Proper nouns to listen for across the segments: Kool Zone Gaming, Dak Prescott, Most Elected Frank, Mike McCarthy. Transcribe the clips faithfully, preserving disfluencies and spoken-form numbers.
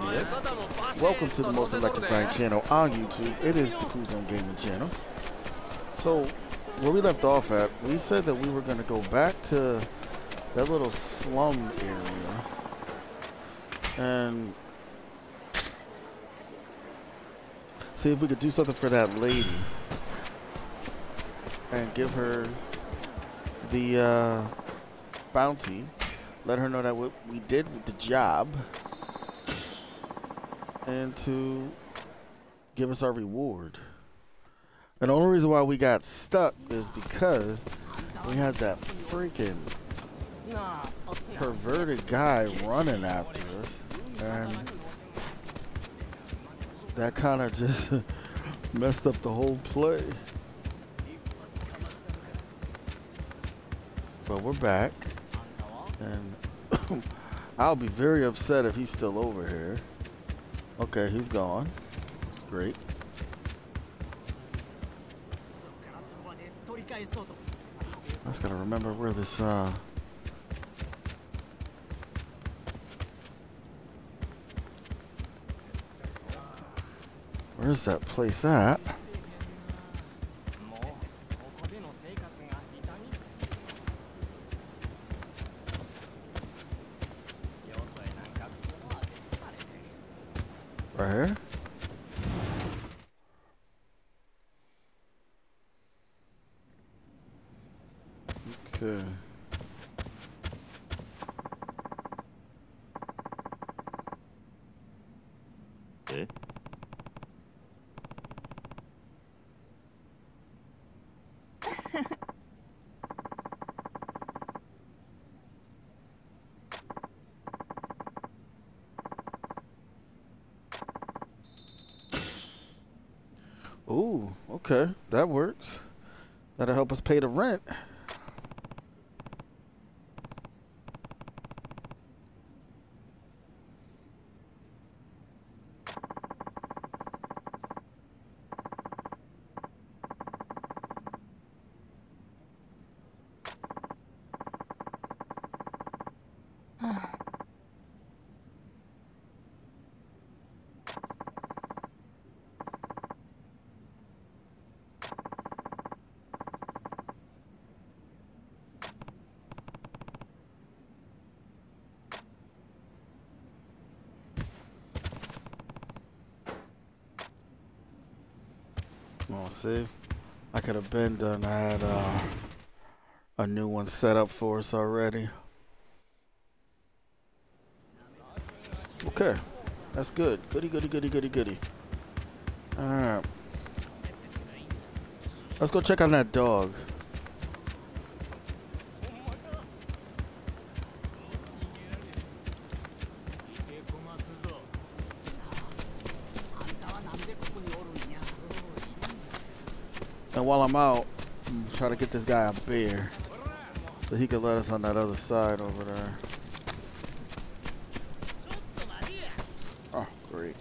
video. Welcome to the Most Elected Frank channel on YouTube. It is the Kool Zone Gaming channel. So where we left off at, we said that we were going to go back to that little slum area. And see if we could do something for that lady. And give her the uh, bounty. Let her know that what we did with the job. And to give us our reward. And the only reason why we got stuck is because we had that freaking perverted guy running after us. And that kind of just messed up the whole play. But we're back. And I'll be very upset if he's still over here. Okay, he's gone. Great. I just gotta remember where this uh where's that place at? Right here? Okay. Eh? Ooh, okay, that works. That'll help us pay the rent. Oh, see, I could have been done. I had uh, a new one set up for us already. Okay, that's good. Goody, goody, goody, goody, goody. All right, let's go check on that dog. And while I'm out, I'm trying to get this guy a beer so he can let us on that other side over there. Oh, great.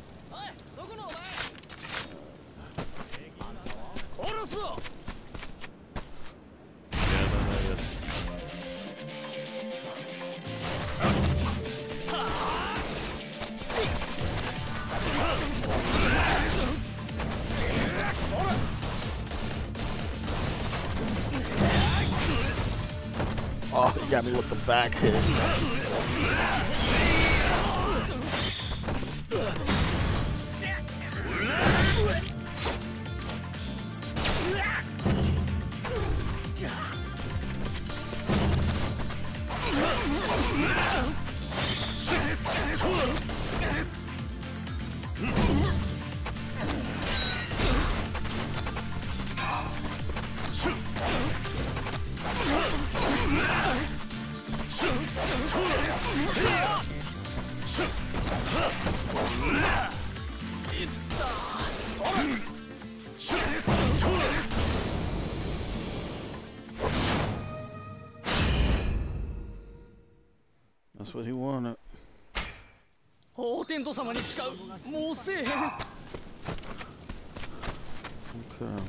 Oh, he got me with the back hit. That's what he wanted. Okay.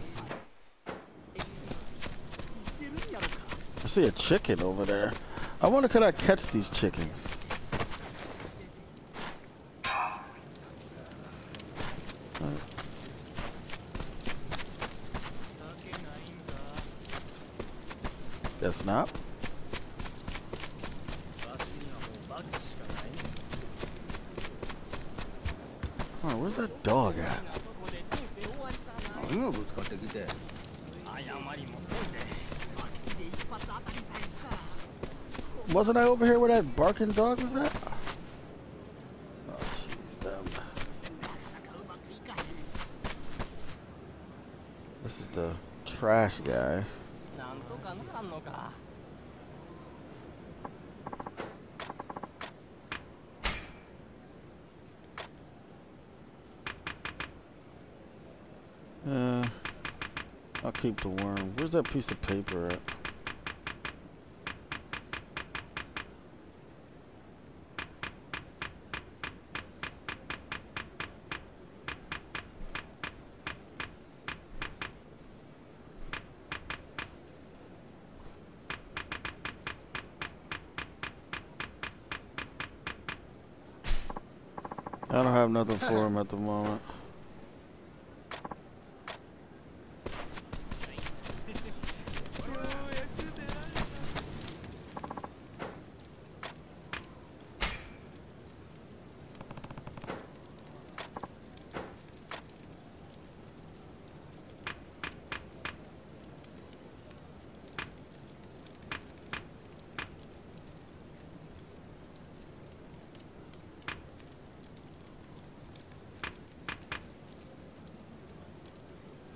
I see a chicken over there. I wonder, could I catch these chickens? That's not. Oh, where's that dog at? Wasn't I over here where that barking dog was at? Oh, jeez, damn. This is the trash guy. Uh, I'll keep the worm. Where's that piece of paper at? I don't have nothing for him at the moment.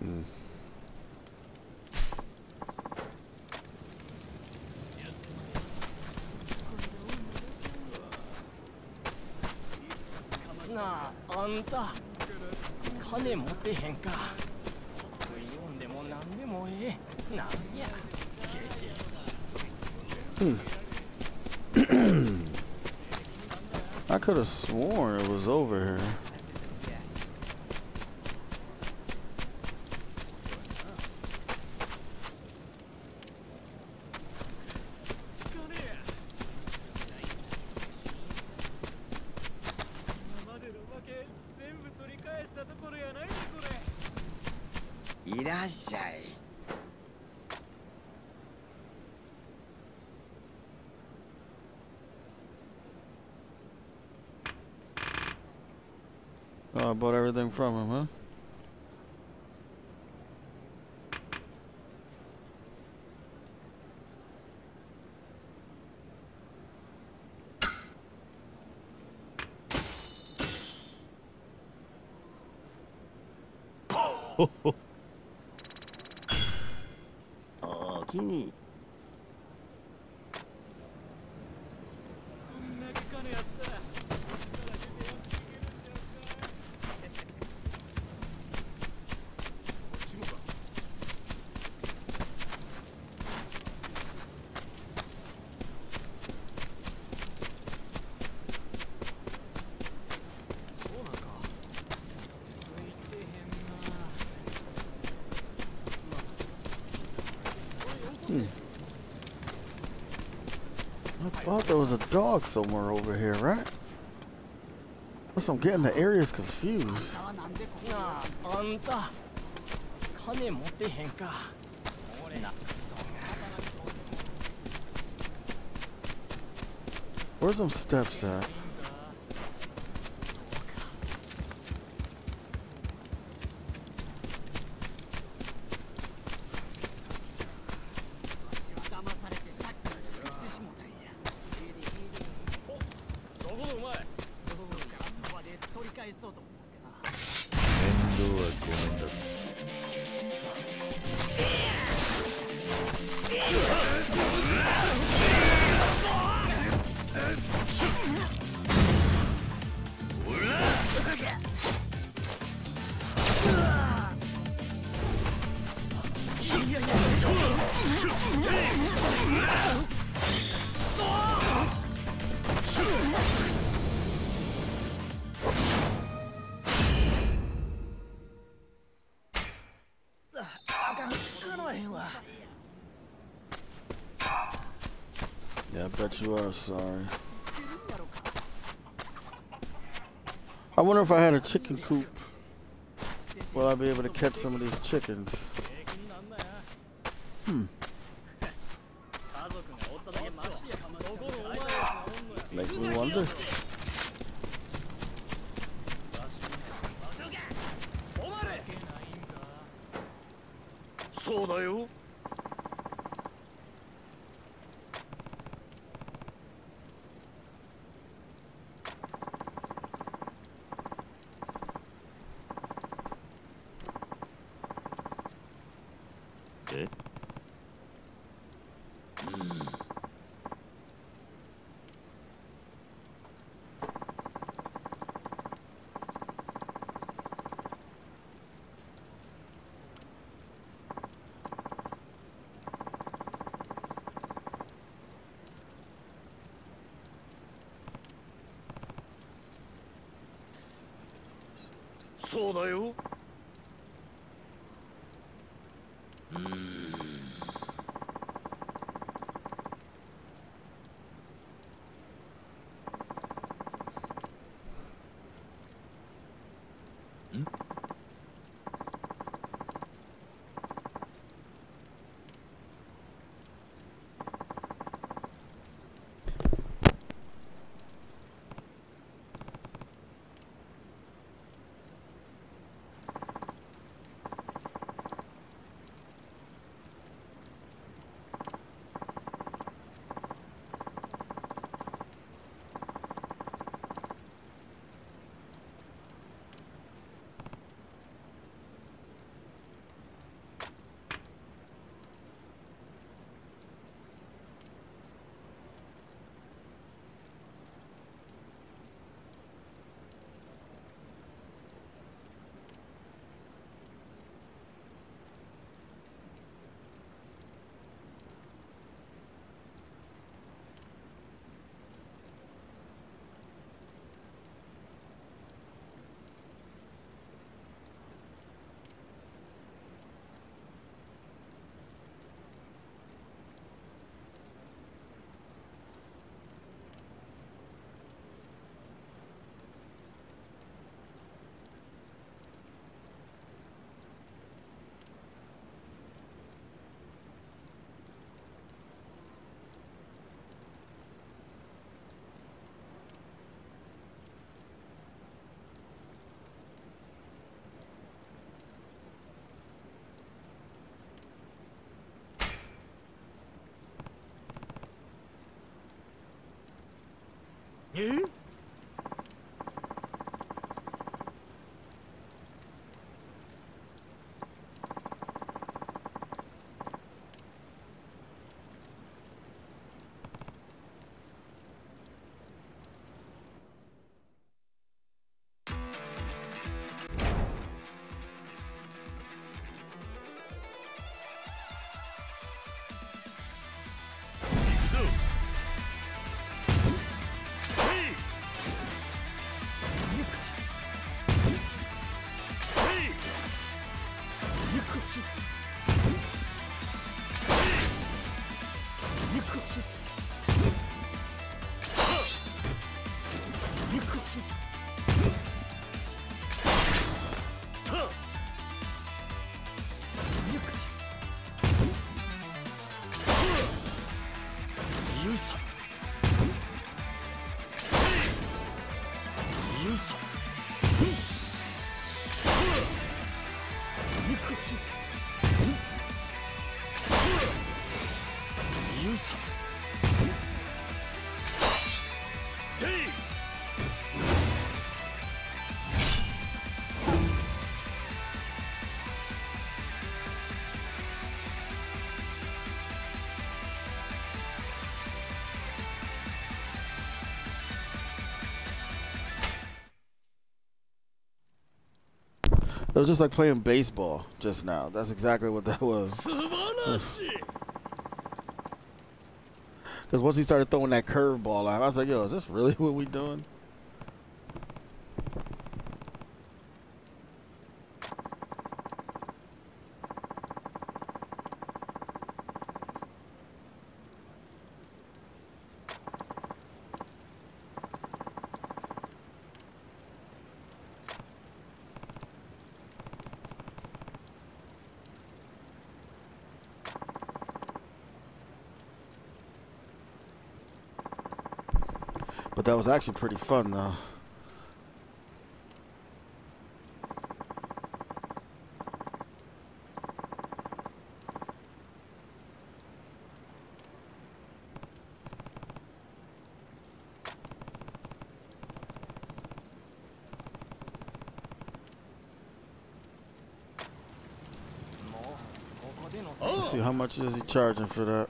Mm. Hmm. I could have sworn it was over here. Oh, I bought everything from him, huh? Oh, Kini. Hmm. I thought there was a dog somewhere over here, right? Unless I'm getting the areas confused. Where's some steps at? Yeah, I bet you are sorry. I wonder if I had a chicken coop. Will I be able to catch some of these chickens? Hmm. Makes me wonder. Okay. Mm. So da yo. You? It was just like playing baseball just now. That's exactly what that was. Because once he started throwing that curveball out, I was like, yo, is this really what we doing? But that was actually pretty fun, though. Let's see, how much is he charging for that?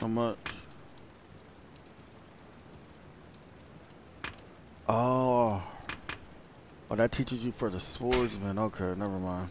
How much? Oh. Oh, that teaches you for the swordsman. Okay, never mind.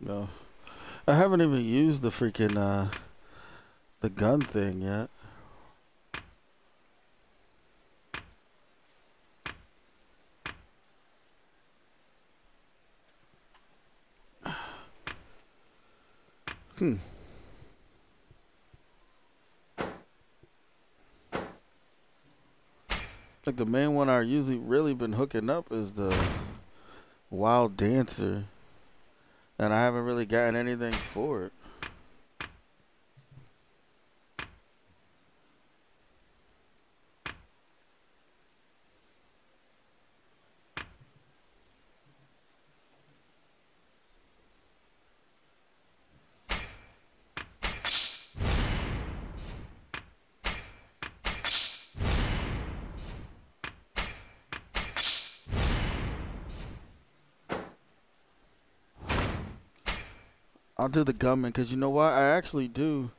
No, I haven't even used the freaking uh, the gun thing yet. Hmm. Like the main one I usually really been hooking up is the Wild Dancer. And I haven't really gotten anything for it. I'll do the gunman, because you know what? I actually do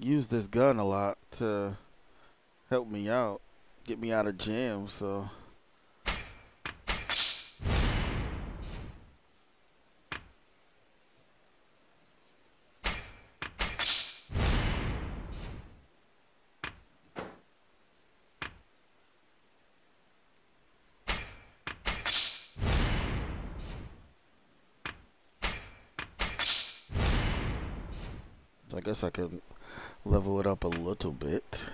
use this gun a lot to help me out, get me out of jams, so. I guess I could level it up a little bit.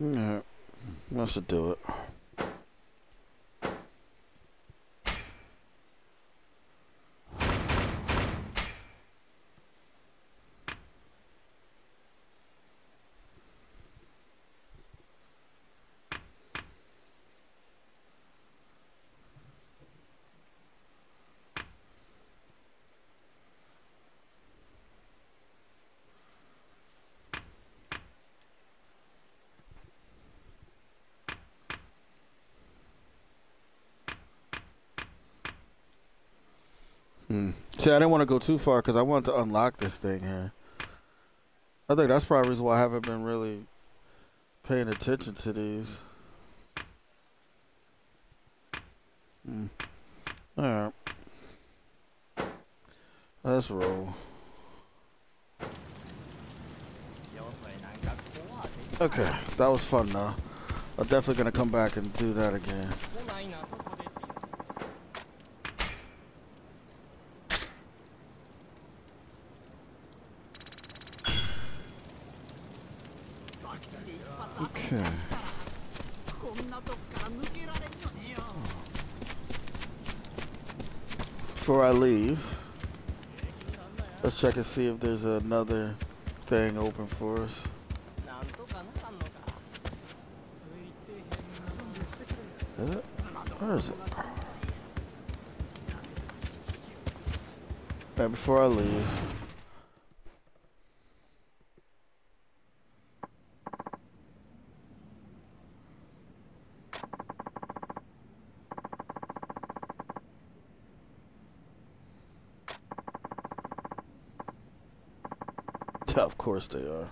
Yeah, that should do it. Hmm. See, I didn't want to go too far because I wanted to unlock this thing here. I think that's probably the reason why I haven't been really paying attention to these. Hmm. All right. Let's roll. Okay, that was fun though. I'm definitely going to come back and do that again. Okay. Before I leave, let's check and see if there's another thing open for us. Is it? Where is it? Right before I leave. Yeah, of course they are.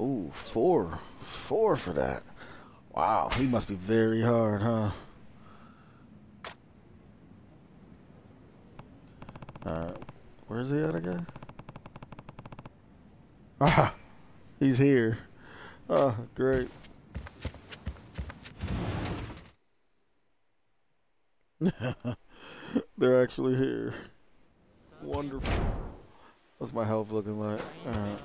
Ooh, four. Four for that. Wow, he must be very hard, huh? Alright, where's the other guy? Ah, he's here. Oh, great. They're actually here. Wonderful. What's my health looking like? Alright.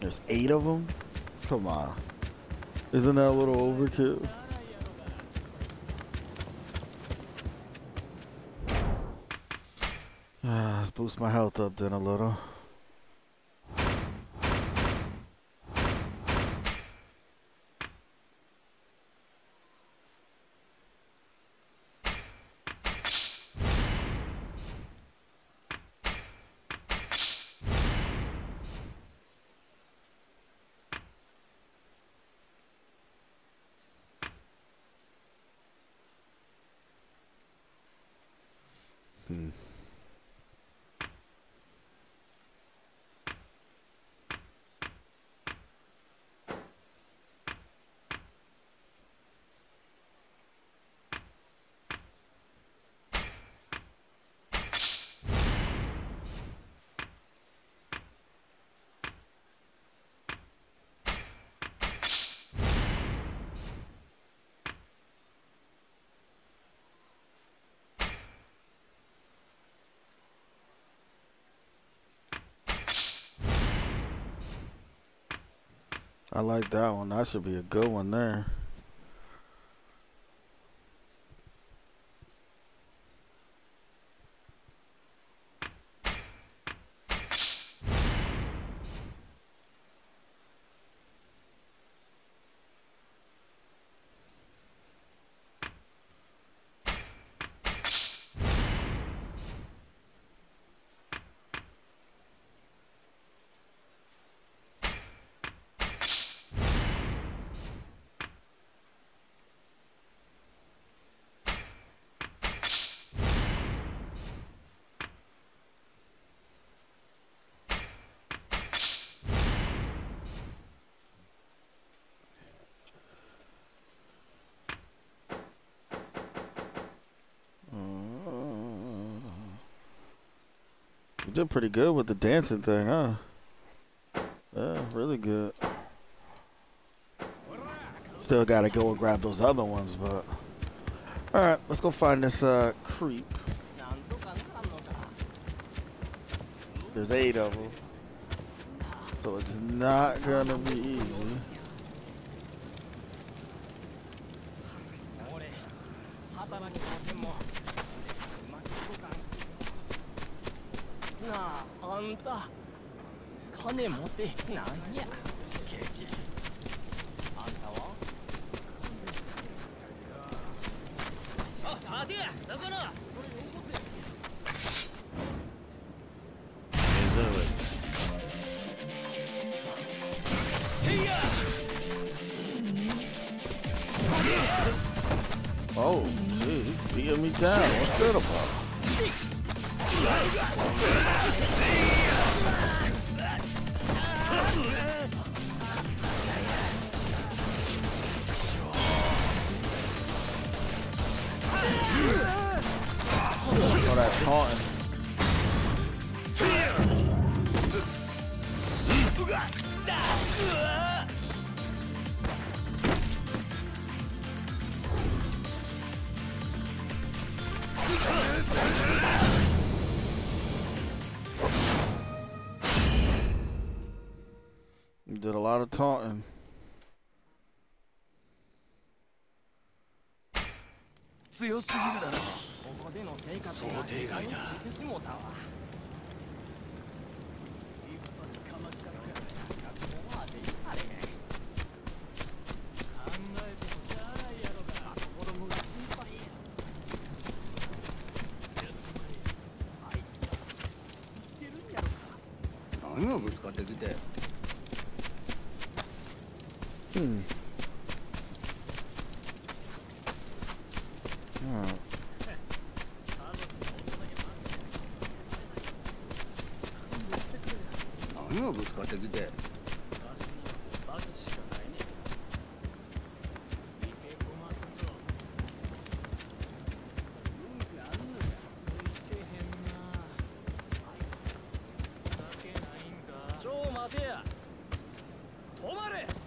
There's eight of them? Come on. Isn't that a little overkill? Ah, let's boost my health up then a little. I like that one. That should be a good one there. You did pretty good with the dancing thing, huh? Yeah, really good. Still gotta go and grab those other ones, but... Alright, let's go find this uh, creep. There's eight of them. So it's not gonna be easy. Oh, dude, he beat me down. What's that about? Oh, that taunting. lot of taunting. Hmm. Oh.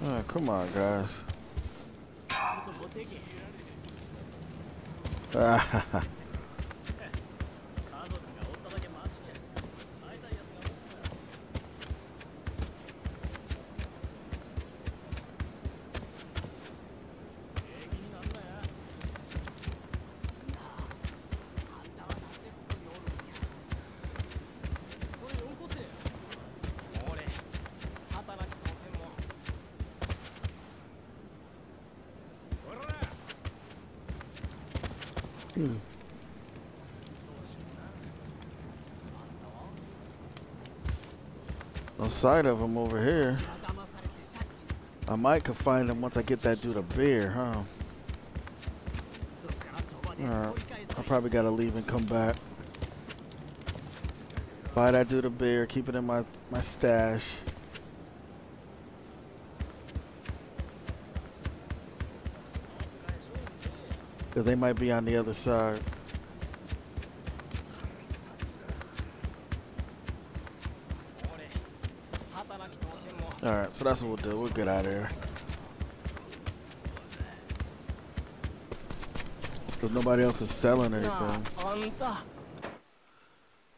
Oh, come on, guys. Hmm. No sight of him over here. I might could find him once I get that dude a beer, huh? Alright, I probably gotta leave and come back. Buy that dude a beer, keep it in my, my stash. They might be on the other side. Alright, so that's what we'll do. We'll get out of here. Because nobody else is selling anything.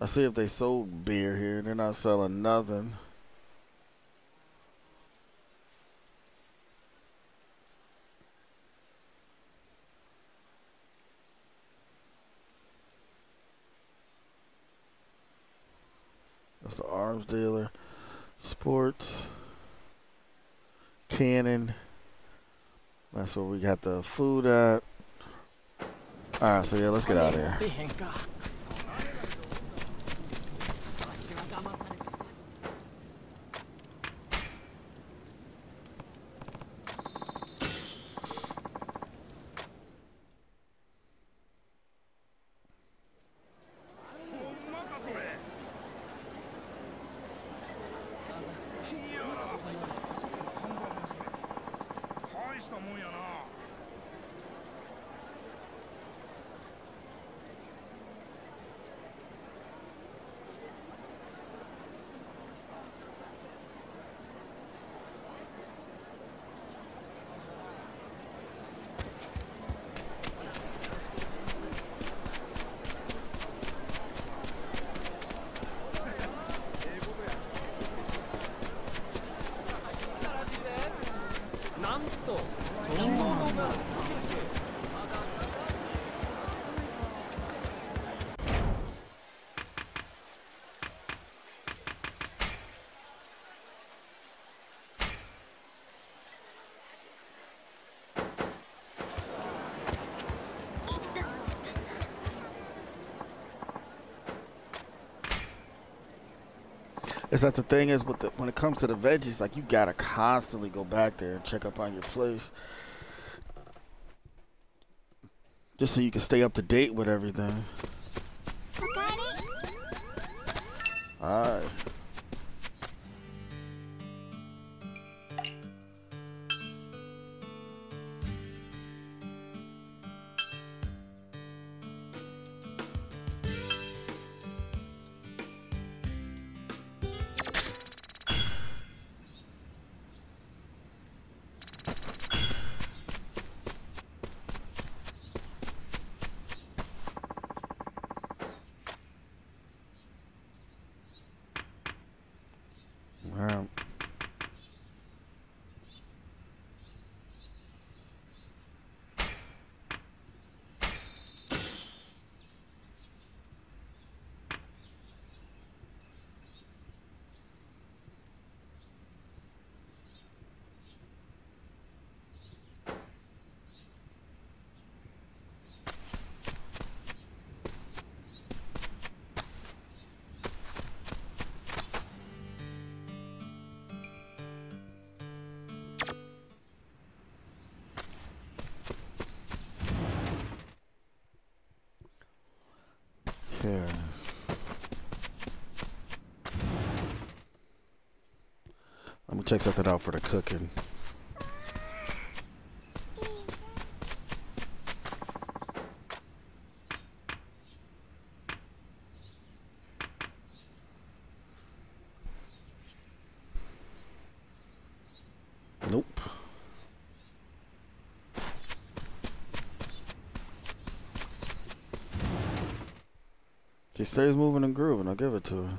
I see if they sold beer here. They're not selling nothing. That's the arms dealer, sports, cannon. That's where we got the food at. Alright, so yeah, let's get out of here. Is that the thing is with the, when it comes to the veggies, like you gotta constantly go back there and check up on your place just so you can stay up to date with everything. Alright. check something out for the cooking. Nope. She stays moving and grooving. I'll give it to her.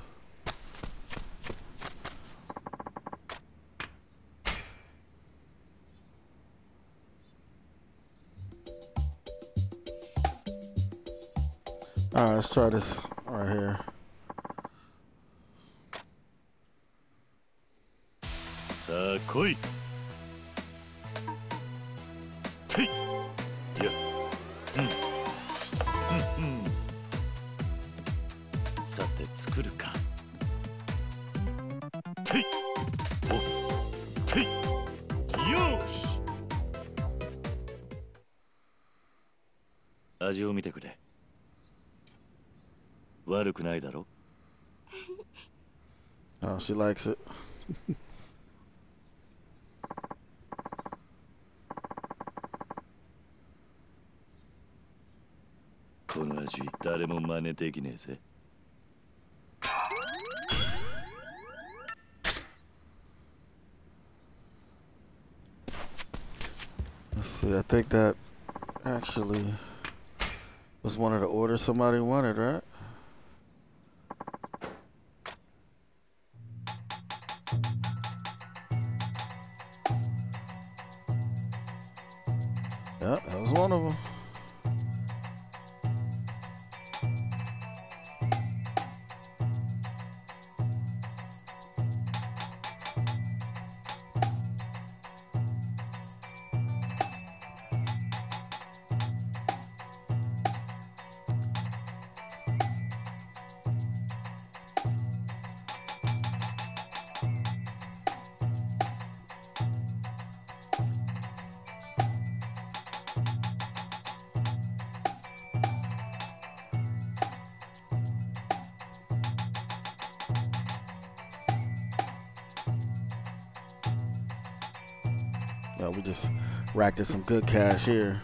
All right, let's try this right here. So cool. Oh, she likes it. Let's see, I think that actually was one of the orders somebody wanted, right? Yeah, that was one of them. Yeah, we just racked in some good cash here.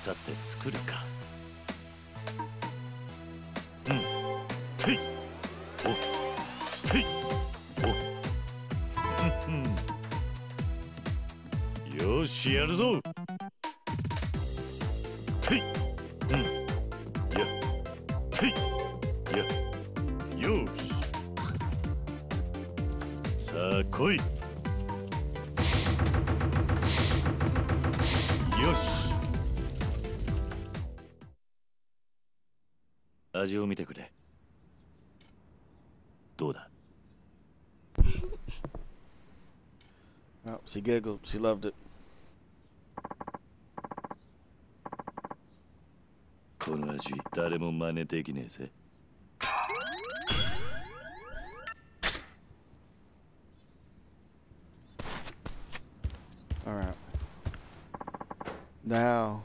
さて作るか。うんていおていおうんうんよしやるぞていうんやていやよしさあ来い。味を見てくれ。どうだ。 Oh, she giggled. She loved it. この味、誰も真似できねえぜ。All right. Now,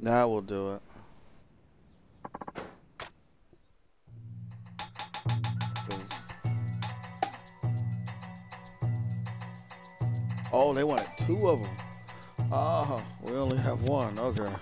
now we'll do it.Oh, they wanted two of them. Ah, oh, we only have one. Okay.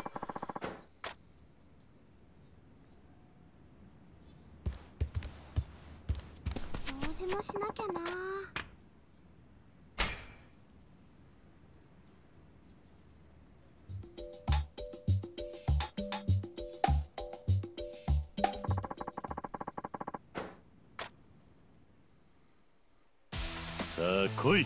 Sa koi.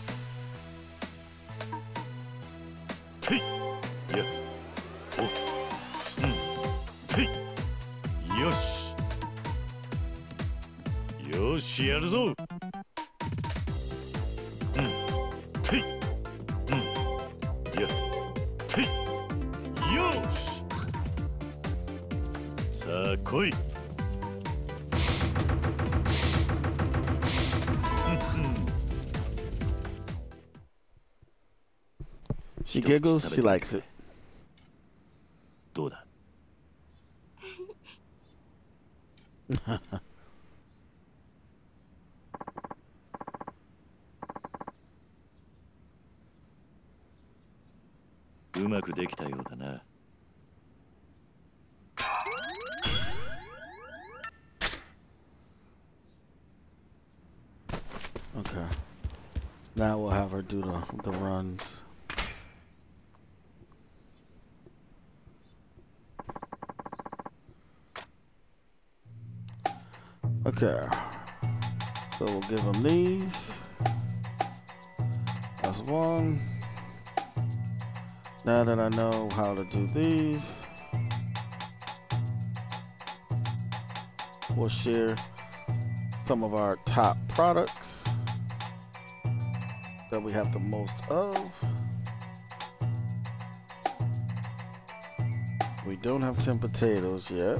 やるぞ。うん、てい、うん、や、てい、よし。さあ来い。She giggles, she likes it. どうだ。うまくできたようだな。Okay. Now we'll have her do the, the runs. Okay. So we'll give them these. That's one.Now that I know how to do these, we'll share some of our top products that we have the most of. We don't have ten potatoes yet.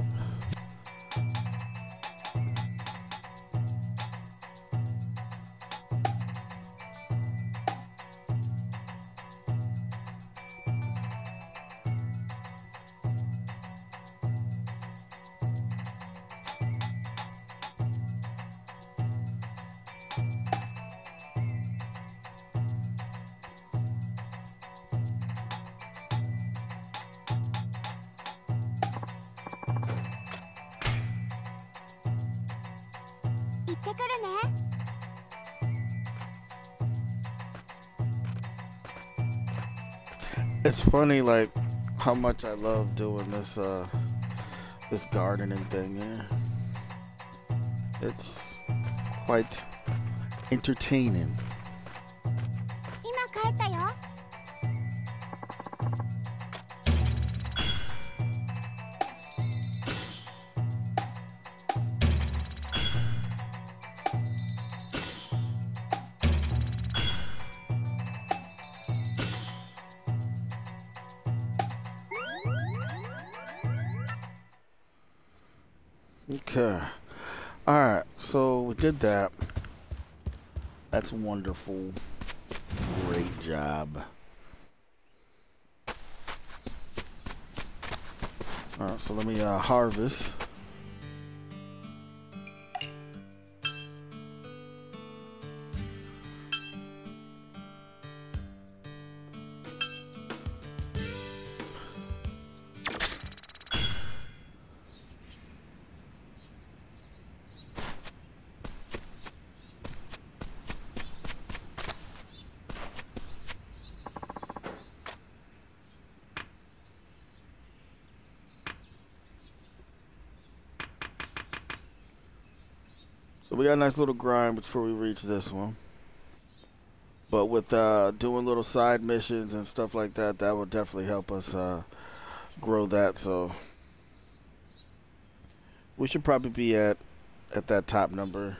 It's funny, like, how much I love doing this, uh, this gardening thing, yeah. It's quite entertaining. Okay. All right. So we did that. That's wonderful. Great job. All right. So let me uh, harvest. So we got a nice little grind before we reach this one. But with uh, doing little side missions and stuff like that, that will definitely help us uh, grow that. So we should probably be at at that top number.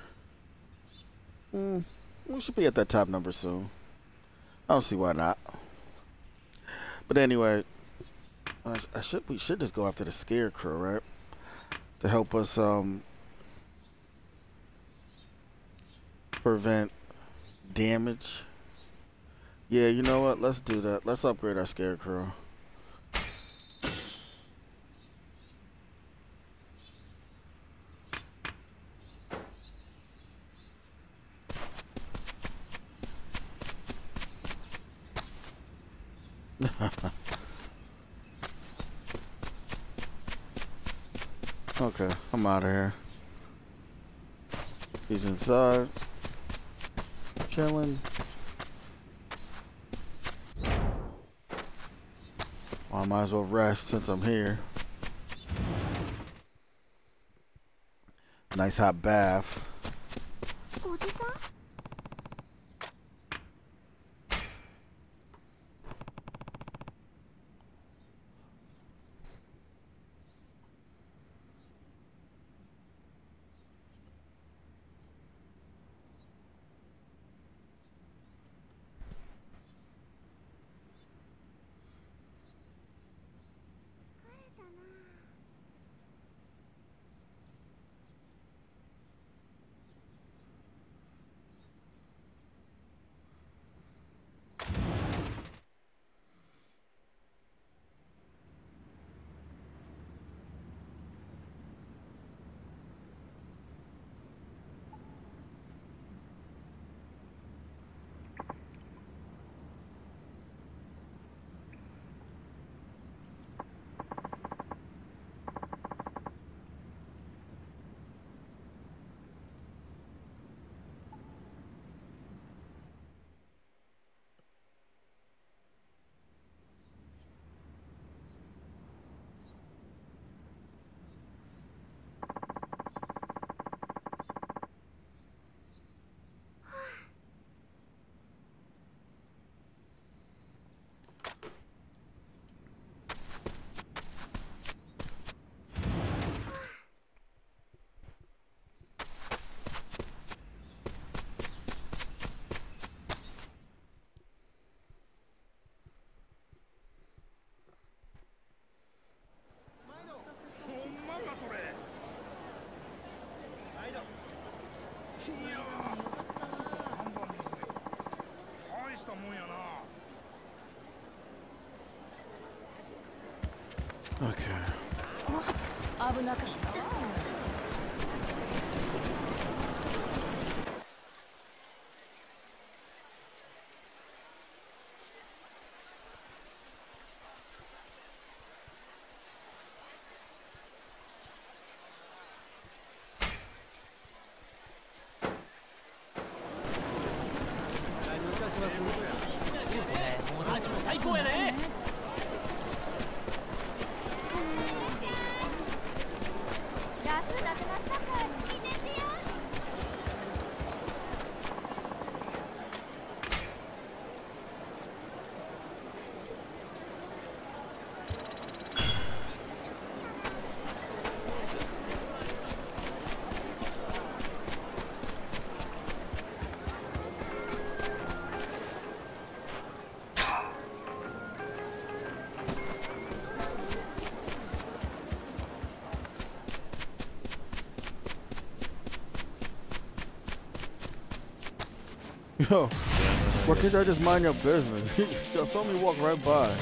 Mm, we should be at that top number soon. I don't see why not. But anyway, I, I should we should just go after the scarecrow, right? To help us um, prevent damage. Yeah, you know what? Let's do that. Let's upgrade our scarecrow. Okay, I'm out of here. He's inside, chilling. Well, I might as well rest since I'm here. Nice hot bath. Okay. Yo, why can't I just mind your business? Yo, saw me walk right by.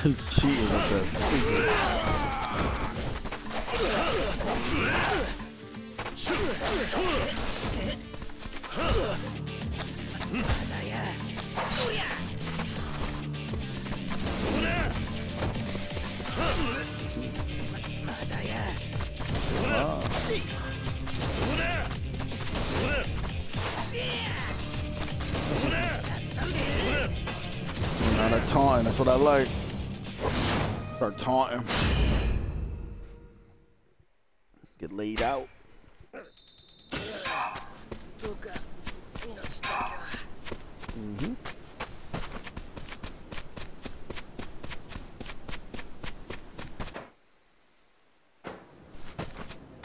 cheating with this. Out of time, that's what I like. Start taunting. Get laid out. Mm-hmm.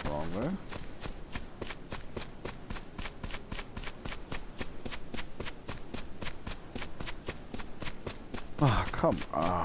Wrong way. Ah, oh, come on.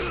え？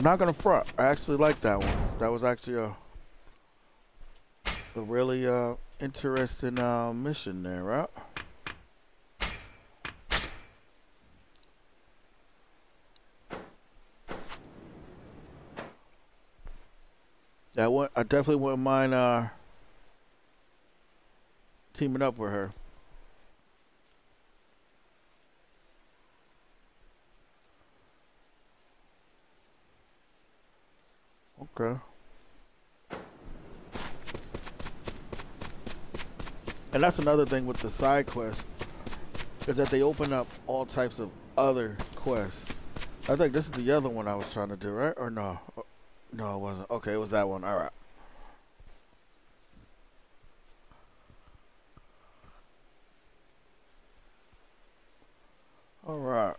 I'm not gonna front. I actually like that one. That was actually a a really uh, interesting uh, mission there, right? That one, I definitely wouldn't mind uh, teaming up with her. Okay. And that's another thing with the side quests, is that they open up all types of other quests. I think this is the other one I was trying to do, right? Or no? No, it wasn't. Okay, it was that one. All right. All right.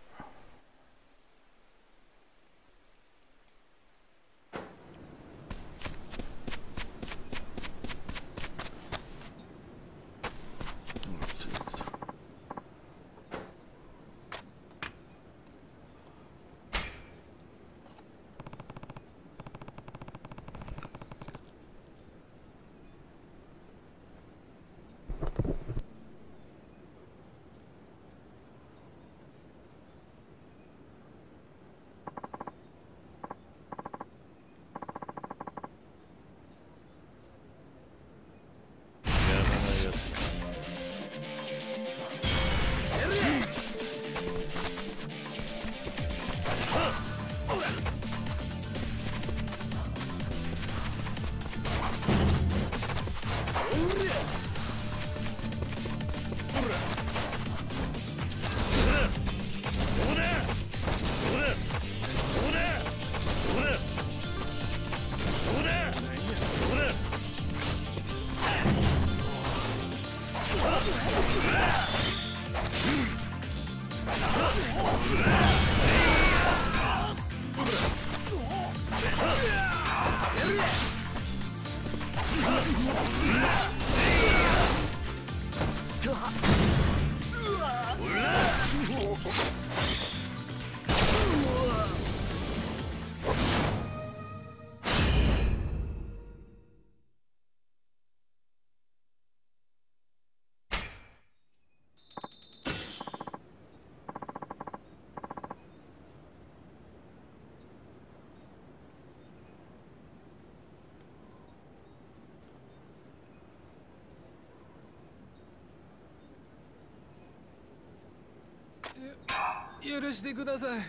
許してください。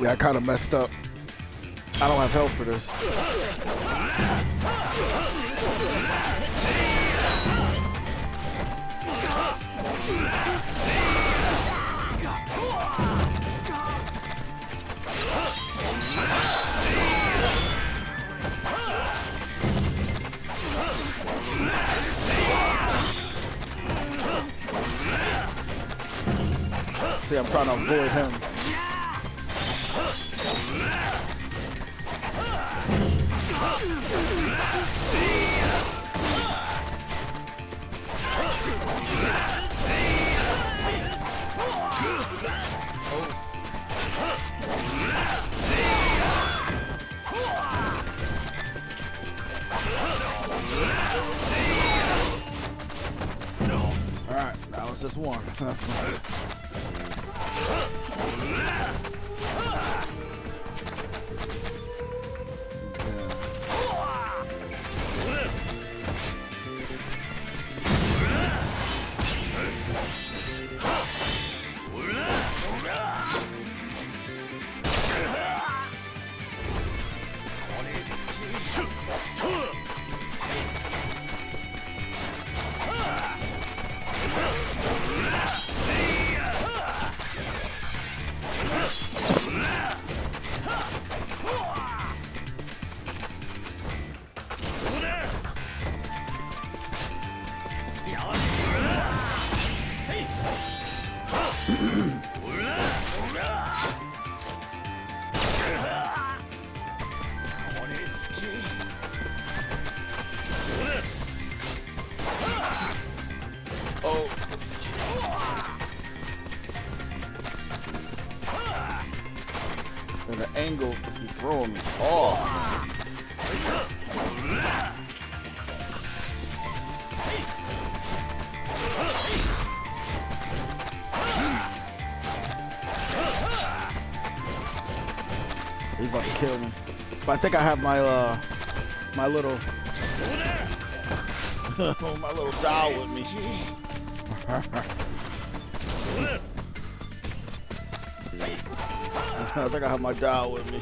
Yeah, I kind of messed up. I don't have health for this. See, I'm trying to avoid him. No. All right, that was just one. Angle to be throwing me. Oh! He's about to kill me. But I think I have my uh my little my little doll with me. I think I have my dial with me.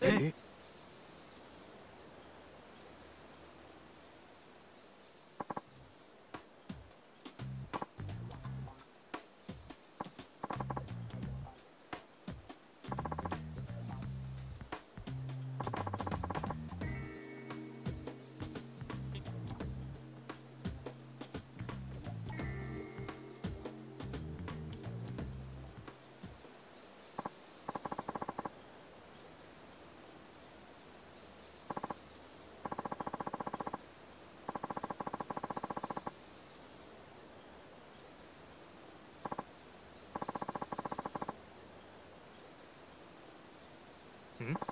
Eh? Mm-hmm.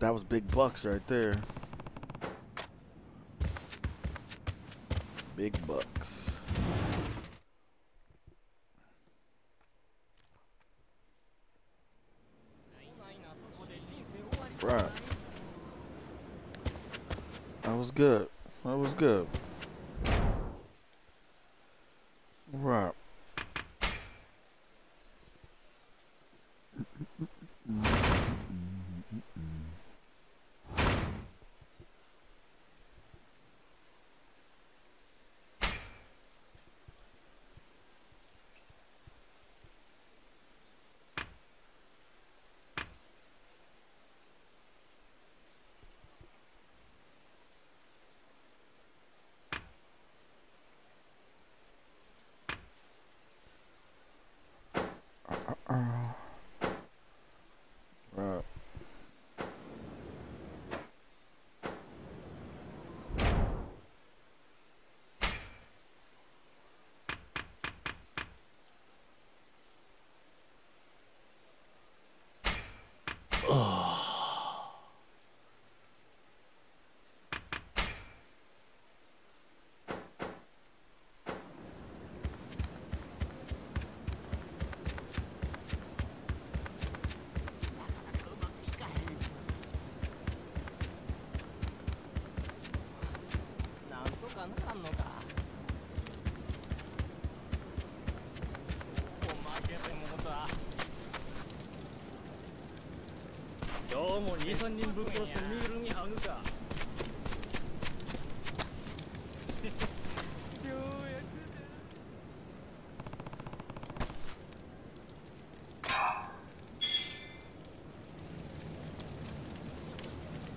That was big bucks right there. Big bucks. Right. That was good. That was good. Right.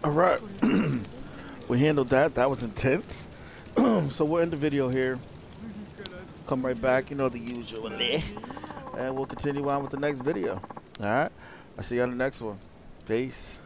All right, we handled that. That was intense. So we'll end the video here. Come right back, you know the usual, and we'll continue on with the next video. All right, I'll see you on the next one. Peace.